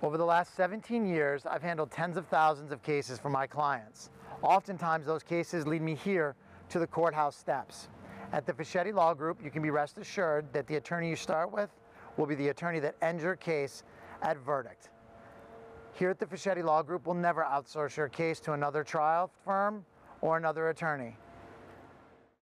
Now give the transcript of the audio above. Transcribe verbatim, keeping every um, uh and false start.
Over the last seventeen years, I've handled tens of thousands of cases for my clients. Oftentimes, those cases lead me here to the courthouse steps. At the Fischetti Law Group, you can be rest assured that the attorney you start with will be the attorney that ends your case at verdict. Here at the Fischetti Law Group, we'll never outsource your case to another trial firm or another attorney.